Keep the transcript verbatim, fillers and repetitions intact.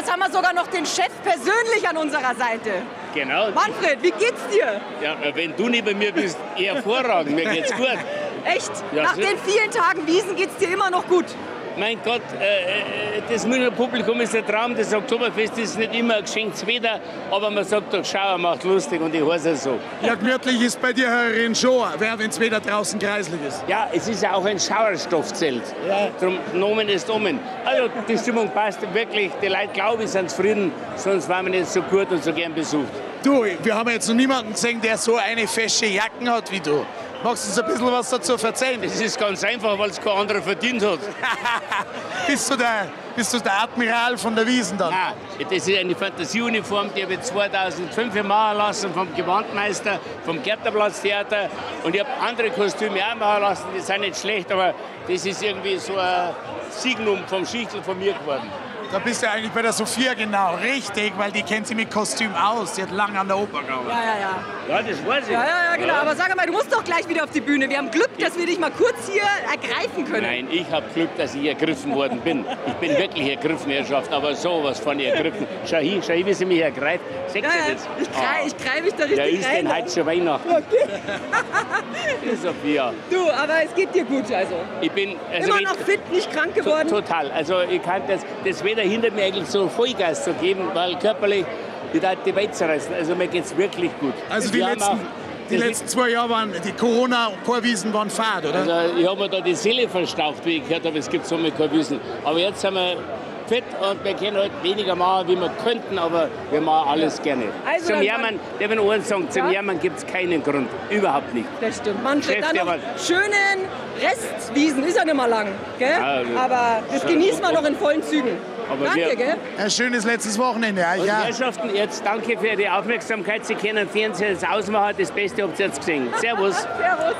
jetzt haben wir sogar noch den Chef persönlich an unserer Seite. Genau. Manfred, wie geht's dir? Ja, wenn du neben mir bist, eher hervorragend. Mir geht's gut. Echt? Ja, nach so den vielen Tagen Wiesn geht's dir immer noch gut? Mein Gott, äh, das Münchner Publikum ist der Traum, das Oktoberfest ist nicht immer ein geschenktes Wetter, aber man sagt doch, Schauer macht lustig und ich heiße es so. Ja, gemütlich ist bei dir, Herr Rin, schon, wenn das Wetter draußen kreislig ist. Ja, es ist ja auch ein Schauerstoffzelt, ja. Darum Nomen ist Omen. Also die Stimmung passt wirklich, die Leute glauben, sind zufrieden, sonst waren wir nicht so gut und so gern besucht. Du, wir haben jetzt noch niemanden gesehen, der so eine fesche Jacken hat wie du. Magst du uns ein bisschen was dazu erzählen? Das ist ganz einfach, weil es kein anderer verdient hat. bist, du der, bist du der Admiral von der Wiesn dann? Nein, das ist eine Fantasieuniform, die habe ich zweitausendfünf machen lassen vom Gewandmeister, vom Gärtnerplatz-Theater. Und ich habe andere Kostüme auch machen lassen, die sind nicht schlecht, aber das ist irgendwie so ein Signum vom Schichtl von mir geworden. Da bist du eigentlich bei der Sophia genau richtig, weil die kennt sie mit Kostüm aus. Sie hat lange an der Oper gearbeitet. Ja, ja, ja. Ja, das weiß ich. Ja, ja, ja, genau. Ja. Aber sag mal, du musst doch gleich wieder auf die Bühne. Wir haben Glück, dass wir dich mal kurz hier ergreifen können. Nein, ich habe Glück, dass ich ergriffen worden bin. Ich bin wirklich ergriffen, Herrschaft, aber sowas von ergriffen. Shahi, Shahi, wie sie mich ergreift. Ja, ja, ich greife ich greif mich da richtig rein. Ja, ist denn heute schon Weihnachten? Okay. Die Sophia. Du, aber es geht dir gut, also. Ich bin also immer noch fit, nicht krank geworden. Total. Also, ich kann das, das Wetter hindert mir eigentlich so Vollgas zu geben, weil körperlich die die Welt zerreißen. Also mir geht's wirklich gut. Also die letzten, auch, die letzten zwei Jahre waren die Corona-Korwiesen waren fad, oder? Also ich habe mir da die Seele verstaucht, wie ich gehört habe, es gibt so mit Korwiesen. Aber jetzt sind wir fit und wir können halt weniger machen, wie wir könnten, aber wir machen alles gerne. Also zum Jammern, der will Ohren sagen, zum ja? Jammern gibt es keinen Grund, überhaupt nicht. Das stimmt. Man kriegt dann noch schönen Restwiesen, ist ja nicht mal lang, gell? Ja, aber das genießen wir noch in vollen Zügen. Aber danke, gell? Ein schönes letztes Wochenende. Ja, ja. Herrschaften, jetzt danke für die Aufmerksamkeit. Sie können Fernsehen jetzt ausmachen. Das Beste habt ihr jetzt gesehen. Servus. Servus.